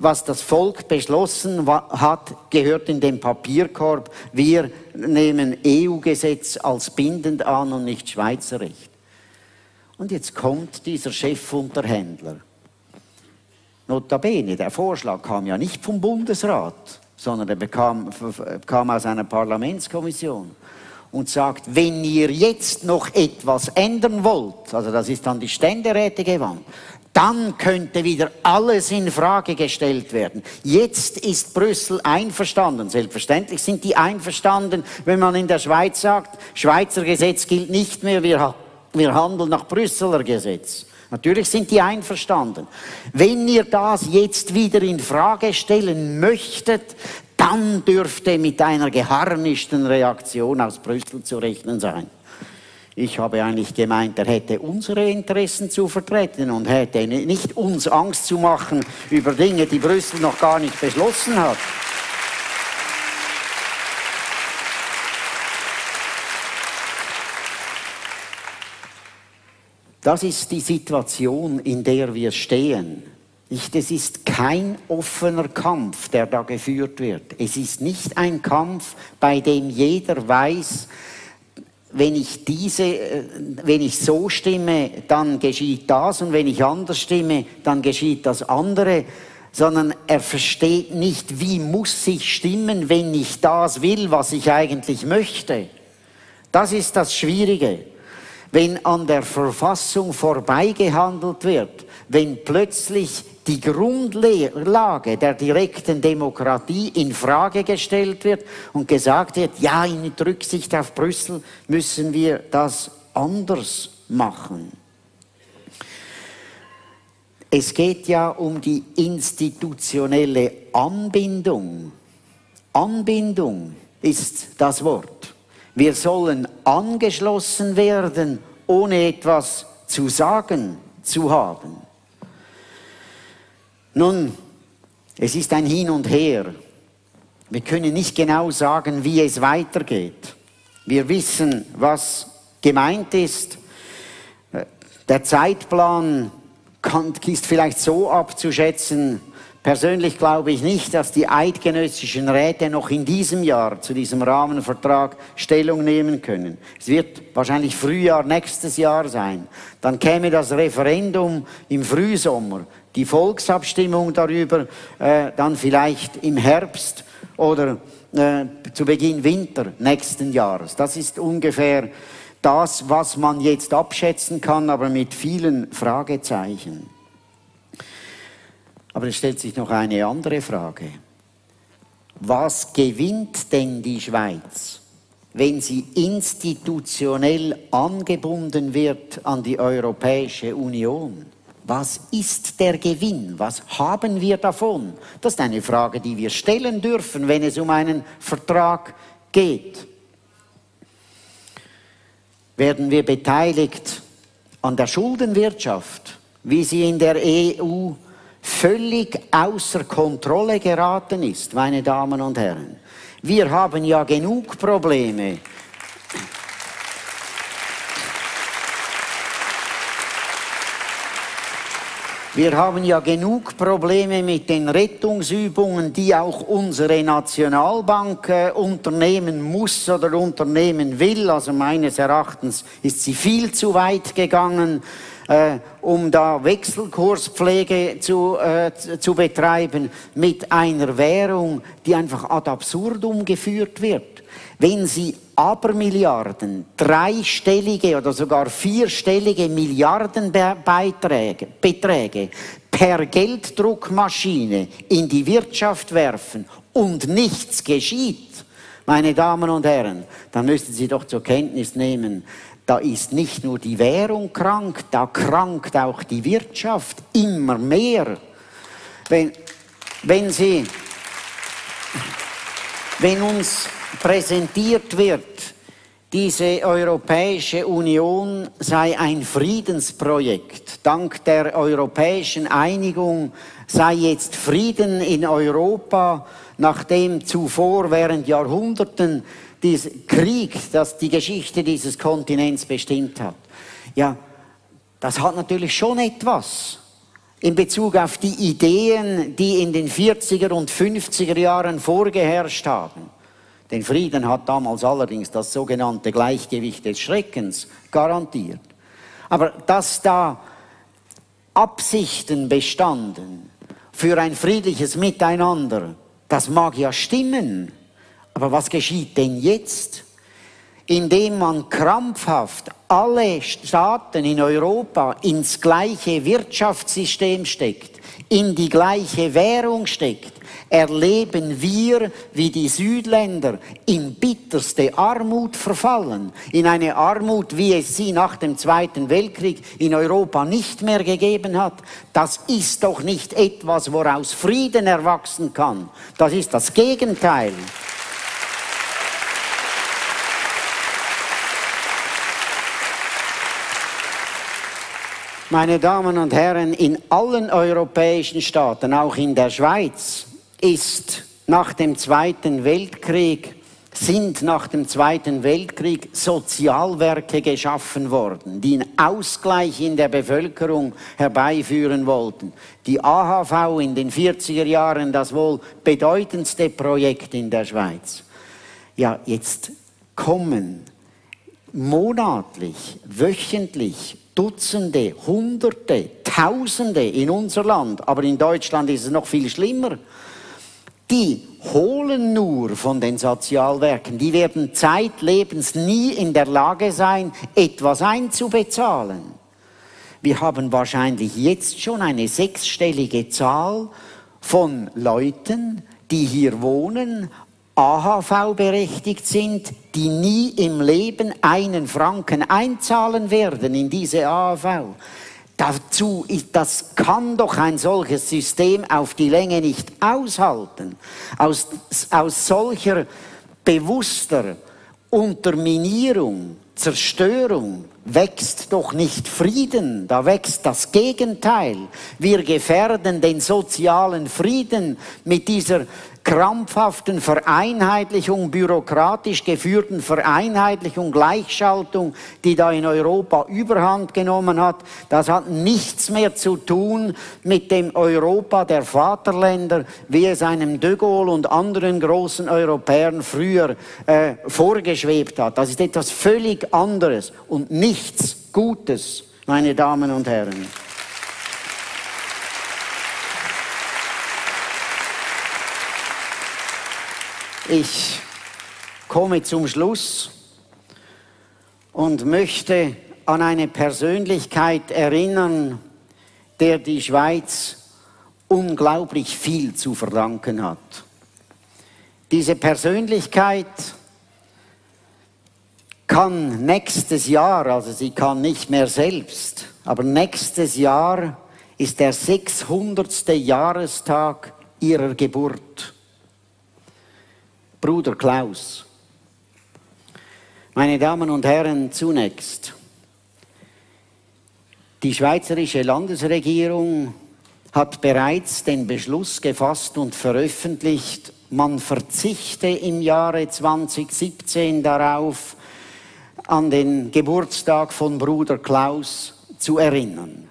Was das Volk beschlossen hat, gehört in den Papierkorb. Wir nehmen E U-Gesetz als bindend an und nicht Schweizer Recht. Und jetzt kommt dieser Chefunterhändler. Notabene, der Vorschlag kam ja nicht vom Bundesrat, sondern er bekam, kam aus einer Parlamentskommission. Und sagt, wenn ihr jetzt noch etwas ändern wollt, also das ist an die Ständeräte gewandt, dann könnte wieder alles in Frage gestellt werden. Jetzt ist Brüssel einverstanden. Selbstverständlich sind die einverstanden, wenn man in der Schweiz sagt, Schweizer Gesetz gilt nicht mehr, wir, wir handeln nach Brüsseler Gesetz. Natürlich sind die einverstanden. Wenn ihr das jetzt wieder in Frage stellen möchtet, dann dürfte mit einer geharnischten Reaktion aus Brüssel zu rechnen sein. Ich habe eigentlich gemeint, er hätte unsere Interessen zu vertreten und hätte nicht uns Angst zu machen über Dinge, die Brüssel noch gar nicht beschlossen hat. Das ist die Situation, in der wir stehen. Es ist kein offener Kampf, der da geführt wird. Es ist nicht ein Kampf, bei dem jeder weiß, wenn ich, diese, wenn ich so stimme, dann geschieht das und wenn ich anders stimme, dann geschieht das andere, sondern er versteht nicht, wie muss ich stimmen, wenn ich das will, was ich eigentlich möchte. Das ist das Schwierige. Wenn an der Verfassung vorbeigehandelt wird, wenn plötzlich die Grundlage der direkten Demokratie in Frage gestellt wird und gesagt wird, ja, in Rücksicht auf Brüssel müssen wir das anders machen. Es geht ja um die institutionelle Anbindung. Anbindung ist das Wort. Wir sollen angeschlossen werden, ohne etwas zu sagen zu haben. Nun, es ist ein Hin und Her. Wir können nicht genau sagen, wie es weitergeht. Wir wissen, was gemeint ist. Der Zeitplan ist vielleicht so abzuschätzen, Persönlich glaube ich nicht, dass die eidgenössischen Räte noch in diesem Jahr zu diesem Rahmenvertrag Stellung nehmen können. Es wird wahrscheinlich Frühjahr nächstes Jahr sein. Dann käme das Referendum im Frühsommer, die Volksabstimmung darüber äh, dann vielleicht im Herbst oder äh, zu Beginn Winter nächsten Jahres. Das ist ungefähr das, was man jetzt abschätzen kann, aber mit vielen Fragezeichen. Aber es stellt sich noch eine andere Frage. Was gewinnt denn die Schweiz, wenn sie institutionell angebunden wird an die Europäische Union? Was ist der Gewinn? Was haben wir davon? Das ist eine Frage, die wir stellen dürfen, wenn es um einen Vertrag geht. Werden wir beteiligt an der Schuldenwirtschaft, wie sie in der E U völlig außer Kontrolle geraten ist, meine Damen und Herren? Wir haben ja genug Probleme. Wir haben ja genug Probleme mit den Rettungsübungen, die auch unsere Nationalbank äh, unternehmen muss oder unternehmen will. Also meines Erachtens ist sie viel zu weit gegangen, äh, um da Wechselkurspflege zu, äh, zu betreiben mit einer Währung, die einfach ad absurdum geführt wird. Wenn sie Abermilliarden, dreistellige oder sogar vierstellige Milliardenbeiträge, Beträge per Gelddruckmaschine in die Wirtschaft werfen und nichts geschieht, meine Damen und Herren, dann müssten Sie doch zur Kenntnis nehmen, da ist nicht nur die Währung krank, da krankt auch die Wirtschaft immer mehr. Wenn, wenn Sie, wenn uns präsentiert wird, diese Europäische Union sei ein Friedensprojekt. Dank der europäischen Einigung sei jetzt Frieden in Europa, nachdem zuvor während Jahrhunderten dieser Krieg, das die Geschichte dieses Kontinents bestimmt hat. Ja, das hat natürlich schon etwas in Bezug auf die Ideen, die in den vierziger und fünfziger Jahren vorgeherrscht haben. Den Frieden hat damals allerdings das sogenannte Gleichgewicht des Schreckens garantiert. Aber dass da Absichten bestanden für ein friedliches Miteinander, das mag ja stimmen. Aber was geschieht denn jetzt? Indem man krampfhaft alle Staaten in Europa ins gleiche Wirtschaftssystem steckt, in die gleiche Währung steckt, erleben wir, wie die Südländer in bitterste Armut verfallen. In eine Armut, wie es sie nach dem Zweiten Weltkrieg in Europa nicht mehr gegeben hat. Das ist doch nicht etwas, woraus Frieden erwachsen kann. Das ist das Gegenteil. Meine Damen und Herren, in allen europäischen Staaten, auch in der Schweiz, ist nach dem Zweiten Weltkrieg, sind nach dem Zweiten Weltkrieg Sozialwerke geschaffen worden, die einen Ausgleich in der Bevölkerung herbeiführen wollten. Die A H V in den vierziger Jahren, das wohl bedeutendste Projekt in der Schweiz. Ja, jetzt kommen monatlich, wöchentlich Dutzende, Hunderte, Tausende in unser Land, aber in Deutschland ist es noch viel schlimmer, die holen nur von den Sozialwerken. Die werden zeitlebens nie in der Lage sein, etwas einzubezahlen. Wir haben wahrscheinlich jetzt schon eine sechsstellige Zahl von Leuten, die hier wohnen, A H V-berechtigt sind, die nie im Leben einen Franken einzahlen werden in diese A H V. Dazu ist, das kann doch ein solches System auf die Länge nicht aushalten. Aus, aus solcher bewusster Unterminierung, Zerstörung wächst doch nicht Frieden, da wächst das Gegenteil. Wir gefährden den sozialen Frieden mit dieser krampfhaften Vereinheitlichung, bürokratisch geführten Vereinheitlichung, Gleichschaltung, die da in Europa überhand genommen hat, das hat nichts mehr zu tun mit dem Europa der Vaterländer, wie es einem de Gaulle und anderen großen Europäern früher äh, vorgeschwebt hat. Das ist etwas völlig anderes und nichts Gutes, meine Damen und Herren. Ich komme zum Schluss und möchte an eine Persönlichkeit erinnern, der die Schweiz unglaublich viel zu verdanken hat. Diese Persönlichkeit kann nächstes Jahr, also sie kann nicht mehr selbst, aber nächstes Jahr ist der sechshundertste Jahrestag ihrer Geburt. Bruder Klaus. Meine Damen und Herren, zunächst, die Schweizerische Landesregierung hat bereits den Beschluss gefasst und veröffentlicht, man verzichte im Jahre zweitausendsiebzehn darauf, an den Geburtstag von Bruder Klaus zu erinnern.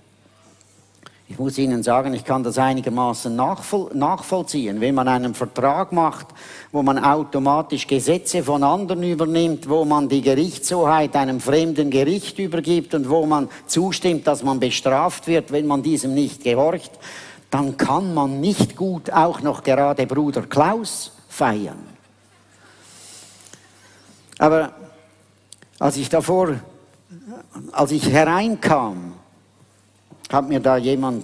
Ich muss Ihnen sagen, ich kann das einigermaßen nachvollziehen. Wenn man einen Vertrag macht, wo man automatisch Gesetze von anderen übernimmt, wo man die Gerichtshoheit einem fremden Gericht übergibt und wo man zustimmt, dass man bestraft wird, wenn man diesem nicht gehorcht, dann kann man nicht gut auch noch gerade Bruder Klaus feiern. Aber als ich davor, als ich hereinkam, hat mir da jemand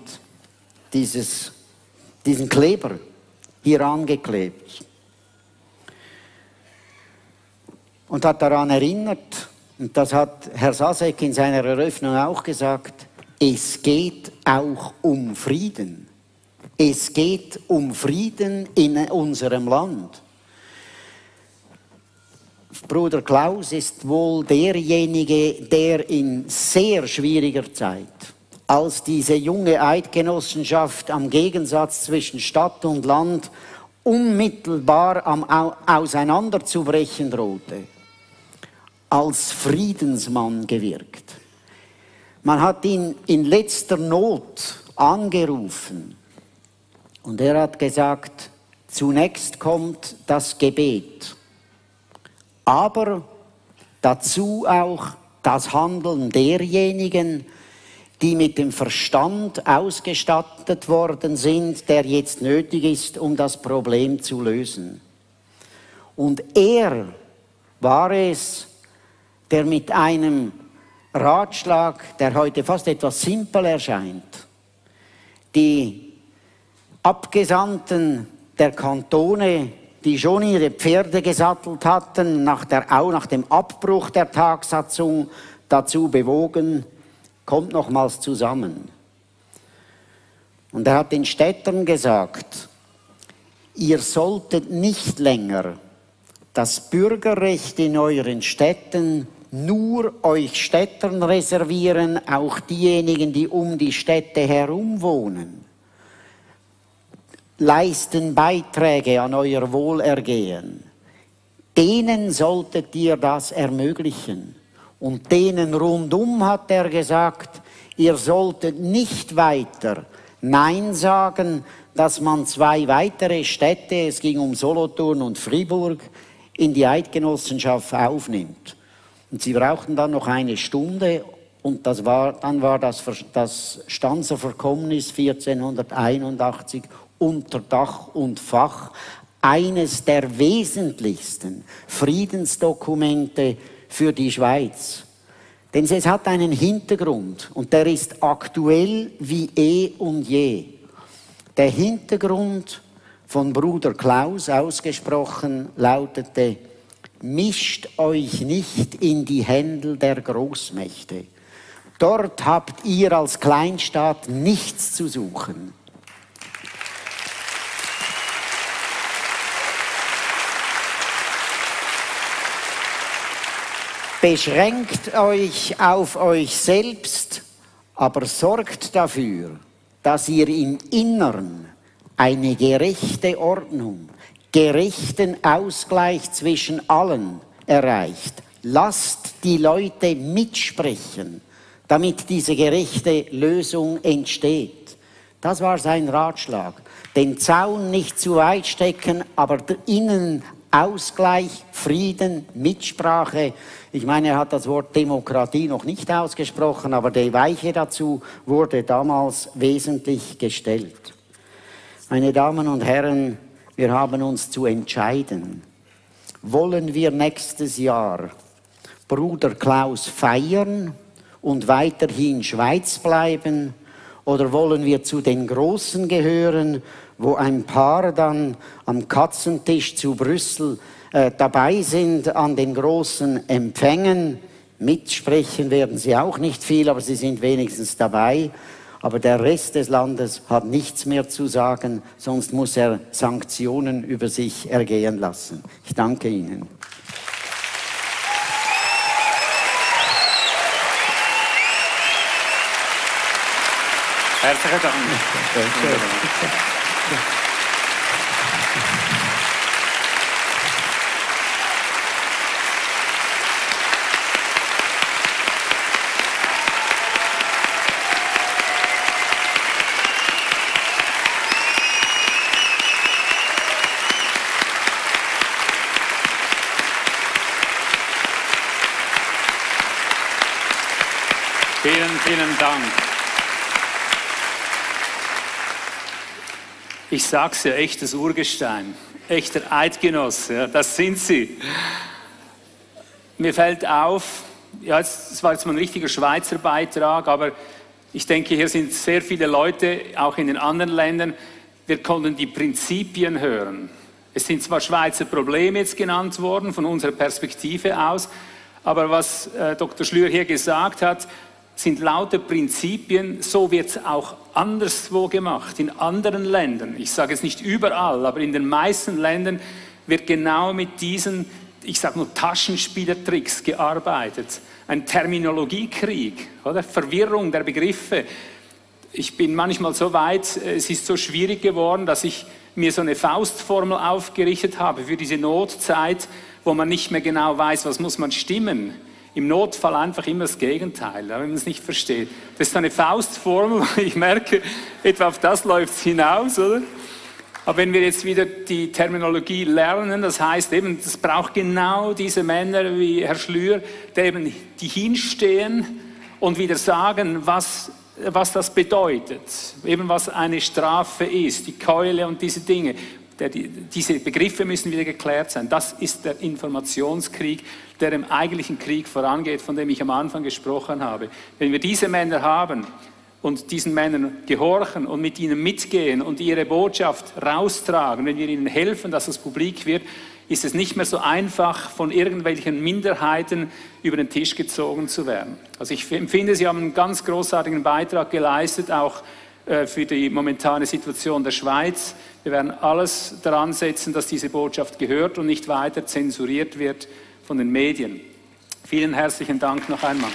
dieses, diesen Kleber hier angeklebt und hat daran erinnert, und das hat Herr Sasek in seiner Eröffnung auch gesagt, es geht auch um Frieden. Es geht um Frieden in unserem Land. Bruder Klaus ist wohl derjenige, der in sehr schwieriger Zeit, als diese junge Eidgenossenschaft am Gegensatz zwischen Stadt und Land unmittelbar am Au- auseinanderzubrechen drohte, als Friedensmann gewirkt. Man hat ihn in letzter Not angerufen und er hat gesagt, zunächst kommt das Gebet, aber dazu auch das Handeln derjenigen, die mit dem Verstand ausgestattet worden sind, der jetzt nötig ist, um das Problem zu lösen. Und er war es, der mit einem Ratschlag, der heute fast etwas simpel erscheint, die Abgesandten der Kantone, die schon ihre Pferde gesattelt hatten, nach der, auch nach dem Abbruch der Tagsatzung dazu bewogen, kommt nochmals zusammen. Und er hat den Städtern gesagt, ihr solltet nicht länger das Bürgerrecht in euren Städten nur euch Städtern reservieren, auch diejenigen, die um die Städte herum wohnen, leisten Beiträge an euer Wohlergehen. Denen solltet ihr das ermöglichen. Und denen rundum hat er gesagt, ihr solltet nicht weiter Nein sagen, dass man zwei weitere Städte, es ging um Solothurn und Fribourg, in die Eidgenossenschaft aufnimmt. Und sie brauchten dann noch eine Stunde und das war, dann war das, das Stanzer Verkommnis vierzehnhunderteinundachtzig unter Dach und Fach eines der wesentlichsten Friedensdokumente für die Schweiz. Denn es hat einen Hintergrund und der ist aktuell wie eh und je. Der Hintergrund von Bruder Klaus ausgesprochen lautete, mischt euch nicht in die Händel der Großmächte. Dort habt ihr als Kleinstaat nichts zu suchen. Beschränkt euch auf euch selbst, aber sorgt dafür, dass ihr im Inneren eine gerechte Ordnung, gerechten Ausgleich zwischen allen erreicht. Lasst die Leute mitsprechen, damit diese gerechte Lösung entsteht. Das war sein Ratschlag. Den Zaun nicht zu weit stecken, aber innen Ausgleich, Frieden, Mitsprache. Ich meine, er hat das Wort Demokratie noch nicht ausgesprochen, aber die Weiche dazu wurde damals wesentlich gestellt. Meine Damen und Herren, wir haben uns zu entscheiden. Wollen wir nächstes Jahr Bruder Klaus feiern und weiterhin Schweiz bleiben? Oder wollen wir zu den Großen gehören, wo ein paar dann am Katzentisch zu Brüssel äh, dabei sind, an den großen Empfängen? Mitsprechen werden sie auch nicht viel, aber sie sind wenigstens dabei. Aber der Rest des Landes hat nichts mehr zu sagen, sonst muss er Sanktionen über sich ergehen lassen. Ich danke Ihnen. Herzlichen Dank. Vielen, vielen Dank. Ich sag's ja, echtes Urgestein, echter Eidgenosse, ja, das sind Sie. Mir fällt auf, ja, es war jetzt mal ein richtiger Schweizer Beitrag, aber ich denke, hier sind sehr viele Leute, auch in den anderen Ländern, wir konnten die Prinzipien hören. Es sind zwar Schweizer Probleme jetzt genannt worden, von unserer Perspektive aus, aber was äh, Doktor Schlüer hier gesagt hat, sind lauter Prinzipien, so wird es auch anderswo gemacht, in anderen Ländern. Ich sage jetzt nicht überall, aber in den meisten Ländern wird genau mit diesen, ich sage nur Taschenspielertricks gearbeitet. Ein Terminologiekrieg, oder? Verwirrung der Begriffe. Ich bin manchmal so weit, es ist so schwierig geworden, dass ich mir so eine Faustformel aufgerichtet habe für diese Notzeit, wo man nicht mehr genau weiß, was muss man stimmen. Im Notfall einfach immer das Gegenteil, wenn man es nicht versteht. Das ist eine Faustformel, ich merke, etwa auf das läuft es hinaus, oder? Aber wenn wir jetzt wieder die Terminologie lernen, das heißt eben, es braucht genau diese Männer wie Herr Schlüer, die eben die hinstehen und wieder sagen, was, was das bedeutet, eben was eine Strafe ist, die Keule und diese Dinge. Der, die, diese Begriffe müssen wieder geklärt sein. Das ist der Informationskrieg, der dem eigentlichen Krieg vorangeht, von dem ich am Anfang gesprochen habe. Wenn wir diese Männer haben und diesen Männern gehorchen und mit ihnen mitgehen und ihre Botschaft raustragen, wenn wir ihnen helfen, dass es publik wird, ist es nicht mehr so einfach, von irgendwelchen Minderheiten über den Tisch gezogen zu werden. Also ich empfinde, Sie haben einen ganz großartigen Beitrag geleistet, auch für die momentane Situation der Schweiz. Wir werden alles daran setzen, dass diese Botschaft gehört und nicht weiter zensuriert wird von den Medien. Vielen herzlichen Dank noch einmal.